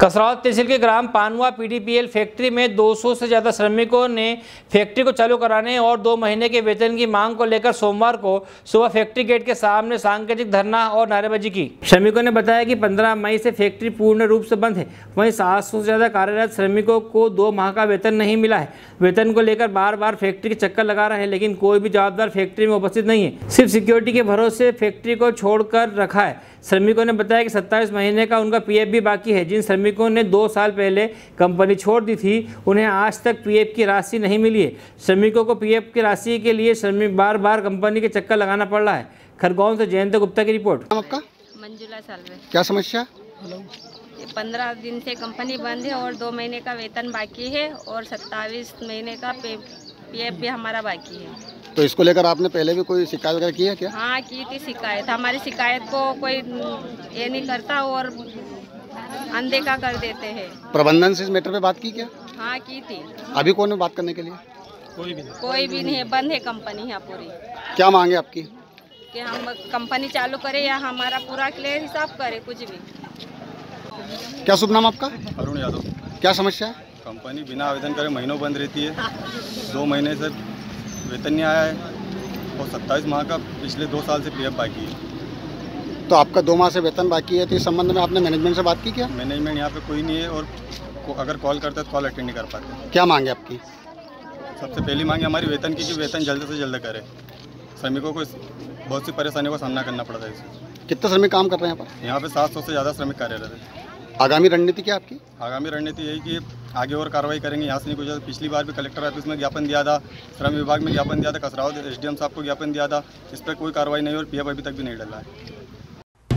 कसरावद तहसील के ग्राम Panwa PDPL factory में 200 से ज़्यादा श्रमिकों ने फैक्ट्री को चालू कराने और 2 महीने के वेतन की मांग को लेकर सोमवार को सुबह फैक्ट्री गेट के सामने सांकेतिक धरना और नारेबाजी की। श्रमिकों ने बताया कि 15 मई से फैक्ट्री पूर्ण रूप से बंद है। वहीं 700 से ज़्यादा कार्यरत श्रमिकों को 2 माह का वेतन नहीं मिला है। वेतन को लेकर बार बार फैक्ट्री के चक्कर लगा रहे हैं, लेकिन कोई भी जवाबदार फैक्ट्री में उपस्थित नहीं है। सिर्फ सिक्योरिटी के भरोसे फैक्ट्री को छोड़कर रखा है। श्रमिकों ने बताया कि 27 महीने का उनका पीएफ भी बाकी है। जिन श्रमिकों ने 2 साल पहले कंपनी छोड़ दी थी, उन्हें आज तक पीएफ की राशि नहीं मिली है। श्रमिकों को पीएफ की राशि के लिए श्रमिक बार बार कंपनी के चक्कर लगाना पड़ रहा है। खरगोन से जयंत गुप्ता की रिपोर्ट। मंजुला सालवे। क्या समस्या? 15 दिन से कंपनी बंद है और 2 महीने का वेतन बाकी है और 27 महीने का पीएफ भी हमारा बाकी है। तो इसको लेकर आपने पहले भी कोई शिकायत वगैरह की है क्या? हाँ, की थी शिकायत। हमारी शिकायत को कोई ये नहीं करता और अनदेखा कर देते हैं। प्रबंधन से इस मैटर पे बात की क्या? हाँ, की थी। अभी कौन है बात करने के लिए? कोई भी नहीं है। बंद है कंपनी यहाँ पूरी। क्या मांगे आपकी? कि हम कंपनी चालू करें या हमारा पूरा क्लियर हिसाब करें, कुछ भी। क्या शुभ नाम आपका? अरुण यादव। क्या समस्या है? कंपनी बिना आवेदन करे महीनों बंद रहती है। 2 महीने से वेतन नहीं आया है और 27 माह का पिछले 2 साल से पीएफ बाकी है। तो आपका 2 माह से वेतन बाकी है, तो इस संबंध में आपने मैनेजमेंट से बात की क्या? मैनेजमेंट यहाँ पे कोई नहीं है और अगर कॉल करते तो कॉल अटेंड नहीं कर पाते। क्या मांगे आपकी? सबसे पहली मांगे हमारी वेतन की कि वेतन जल्द से जल्द करे। श्रमिकों को बहुत सी परेशानियों का सामना करना पड़ता है इससे। कितने श्रमिक काम कर रहे हैं यहाँ पर? 700 से ज़्यादा श्रमिक कार्यरत है। आगामी रणनीति क्या आपकी? आगामी रणनीति यही कि आगे और कार्रवाई करेंगे। यहाँ से नहीं गुजरा। पिछली बार भी कलेक्टर ऑफिस में ज्ञापन दिया था, श्रम विभाग में ज्ञापन दिया था, कसरावद एसडीएम साहब को ज्ञापन दिया था। इस पर कोई कार्रवाई नहीं और पीएफ अभी तक भी नहीं डला है।